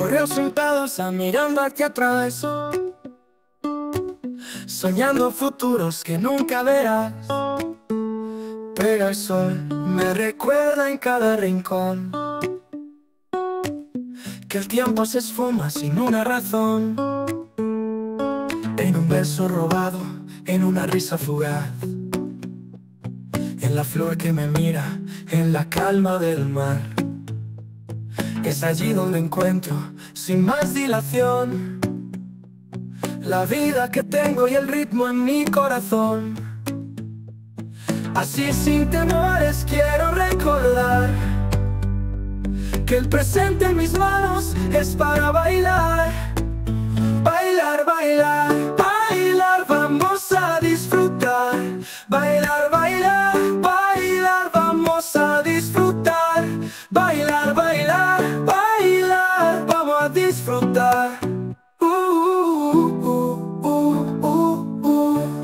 Corrió sentados a mirando hacia atrás, soñando futuros que nunca verás. Pero el sol me recuerda en cada rincón que el tiempo se esfuma sin una razón. En un beso robado, en una risa fugaz, en la flor que me mira, en la calma del mar. Es allí donde encuentro, sin más dilación, la vida que tengo y el ritmo en mi corazón. Así sin temores quiero recordar que el presente en mis manos es para bailar. Bailar, bailar, bailar, vamos a disfrutar. Bailar, bailar, bailar, vamos a disfrutar. Bailar, bailar, bailar, vamos a disfrutar.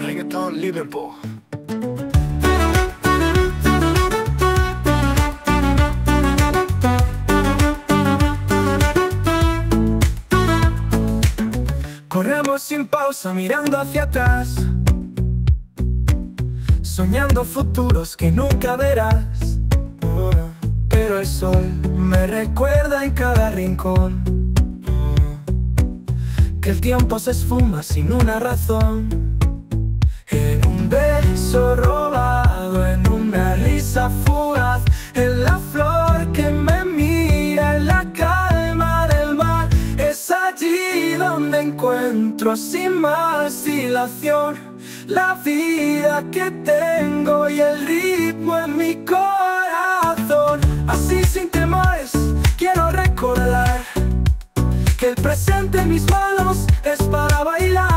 Reggaeton Liverpool. Corremos sin pausa mirando hacia atrás, soñando futuros que nunca verás. Pero el sol me recuerda en cada rincón que el tiempo se esfuma sin una razón. En un beso robado, en una risa fugaz, en la flor que me mira, en la calma del mar. Es allí donde encuentro sin más dilación la vida que tengo y el ritmo en mi corazón. Así sin temores quiero recordar que el presente en mis manos es para bailar.